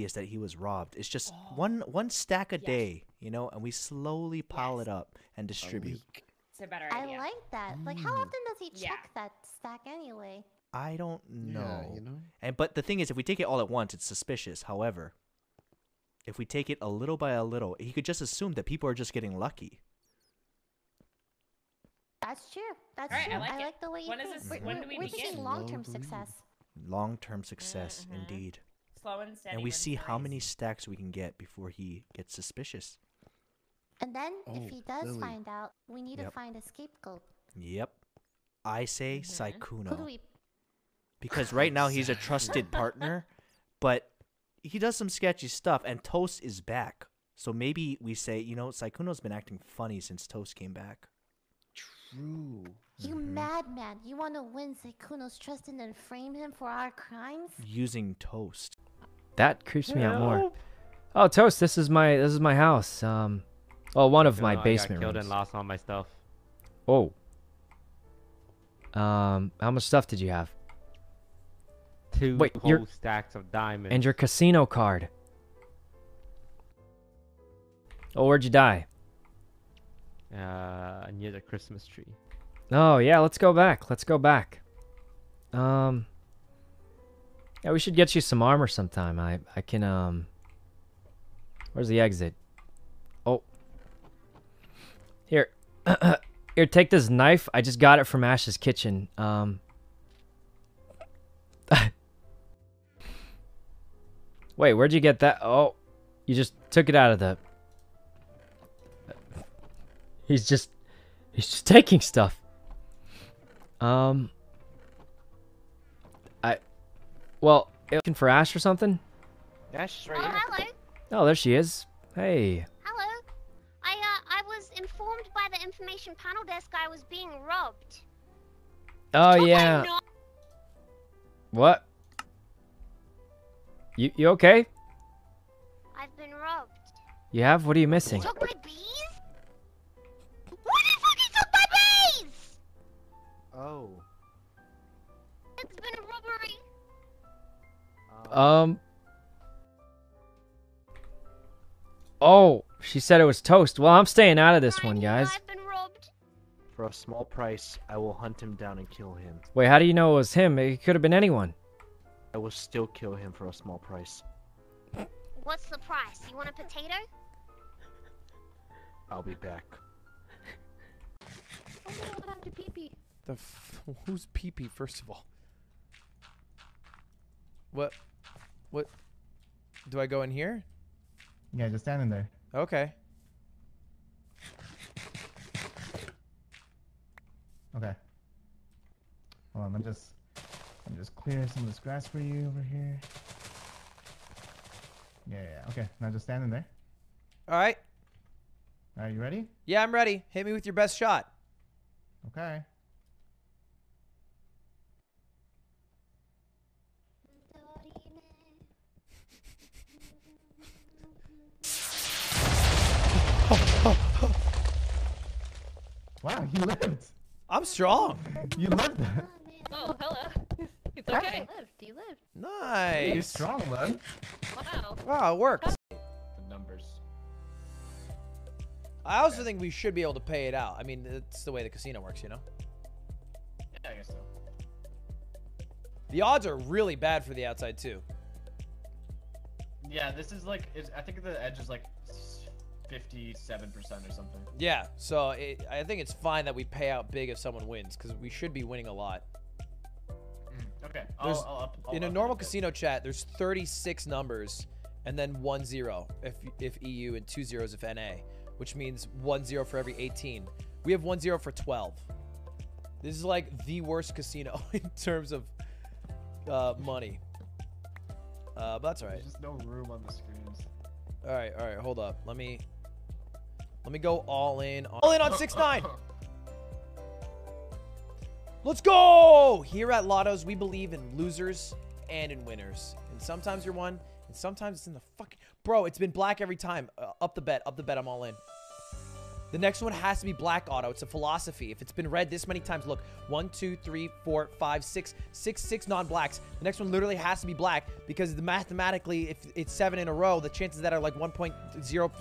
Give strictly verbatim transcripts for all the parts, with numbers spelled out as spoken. obvious that he was robbed. It's just oh. one one stack a yes. day, you know, and we slowly pile yes. it up and distribute. It's a better idea. I like that. Mm. Like, how often does he yeah. check that stack anyway? I don't know. Yeah, you know. And but the thing is, if we take it all at once, it's suspicious. However, if we take it a little by a little, he could just assume that people are just getting lucky. That's true. That's right, true. I like, I like the way you when think. Is this, we're, when we're, do we we're begin? Thinking long-term success. Long-term success, mm-hmm. indeed. Slow and steady. And we see nice. how many stacks we can get before he gets suspicious. And then, oh, if he does silly. find out, we need yep. to find a scapegoat. Yep. I say mm-hmm. Sykkuno. Who do we... Because right now he's a trusted partner, but he does some sketchy stuff, and Toast is back. So maybe we say, you know, Sykkuno's been acting funny since Toast came back. True. You mm-hmm. madman! You want to win Sykkuno's trust and then frame him for our crimes? Using Toast. That creeps me no. out more. Oh, Toast! This is my this is my house. Um, oh, one of no, my no, basement I got killed rooms. And lost all my stuff. Oh. Um, how much stuff did you have? Two Wait, whole your... stacks of diamonds. And your casino card. Oh, where'd you die? Uh, near the Christmas tree. Oh, yeah, let's go back. Let's go back. Um, yeah, we should get you some armor sometime. I, I can, um... Where's the exit? Oh. Here. Here, take this knife. I just got it from Ash's kitchen. Um... Wait, where'd you get that? Oh, you just took it out of the... He's just... He's just taking stuff. Um... I... Well, looking for Ash or something? Ash is right here. Oh, hello. Oh, there she is. Hey. Hello. I, uh, I was informed by the information panel desk I was being robbed. Oh, yeah. What? You, you okay? I've been robbed. You have? What are you missing? They took my bees? What the fuck, they took my bees? Oh. It's been a robbery. Um. Oh, she said it was Toast. Well, I'm staying out of this one, guys. I've been robbed. For a small price, I will hunt him down and kill him. Wait, how do you know it was him? It could have been anyone. I will still kill him for a small price. What's the price? You want a potato? I'll be back. Oh, what happened to Pee-Pee? The f who's Pee-Pee, first of all? What? What? Do I go in here? Yeah, just stand in there. Okay. Okay. Hold on, I'm just... I'm just clear some of this grass for you over here. Yeah, yeah, okay. Now just stand in there. All right. Are you ready? Yeah, I'm ready. Hit me with your best shot. Okay. oh, oh, oh. Wow, you lived. I'm strong. You lived that. Oh, hello. It's okay. You lived. You lived. Nice. You're strong, love. Wow. Wow, it works. The numbers. I also okay. think we should be able to pay it out. I mean, it's the way the casino works, you know? Yeah, I guess so. The odds are really bad for the outside, too. Yeah, this is like, it's, I think the edge is like fifty-seven percent or something. Yeah, so it, I think it's fine that we pay out big if someone wins, because we should be winning a lot. Okay. I'll, I'll up, I'll in a normal casino it. chat, there's thirty-six numbers, and then one zero if if E U and two zeros if N A, which means one zero for every eighteen. We have one zero for twelve. This is like the worst casino in terms of uh, money. Uh, but that's all right. There's just no room on the screens. All right, all right. Hold up. Let me let me go all in. On all in on six nine. Let's go! Here at Lotto's, we believe in losers and in winners. And sometimes you're one, and sometimes it's in the fucking... Bro, it's been black every time. Uh, up the bet, up the bet, I'm all in. The next one has to be black auto. It's a philosophy. If it's been read this many times, look, one, two, three, four, five, six, six, six non-blacks. The next one literally has to be black because mathematically, if it's seven in a row, the chances that are like one point zero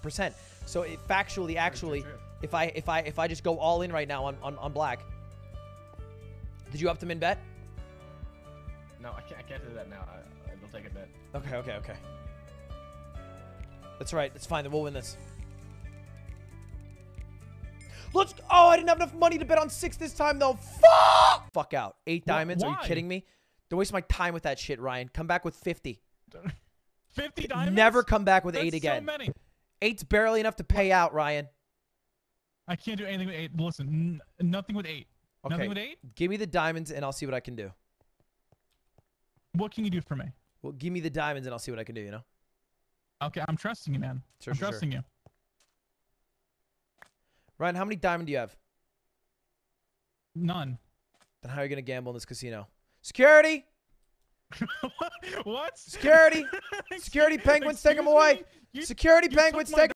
percent. So it factually, actually, if I if I if I just go all in right now on on, on black. Did you up to min bet? No, I can't. I can't do that now. I, I will take a bet. Okay, okay, okay. That's right. That's fine. Then we'll win this. Let's. Oh, I didn't have enough money to bet on six this time, though. Fuck! Fuck out. Eight diamonds? Why? Are you kidding me? Don't waste my time with that shit, Ryan. Come back with fifty. fifty diamonds? Never come back with That's eight again. So many. Eight's barely enough to pay out, Ryan. I can't do anything with eight. Listen, n nothing with eight. Okay. Nothing with eight? Give me the diamonds, and I'll see what I can do. What can you do for me? Well, give me the diamonds, and I'll see what I can do, you know? Okay, I'm trusting you, man. Sure, I'm sure, trusting sure. you. Ryan, how many diamond do you have? None. Then how are you going to gamble in this casino? Security! What? Security! Security penguins, take them away! You, Security you penguins, take them away!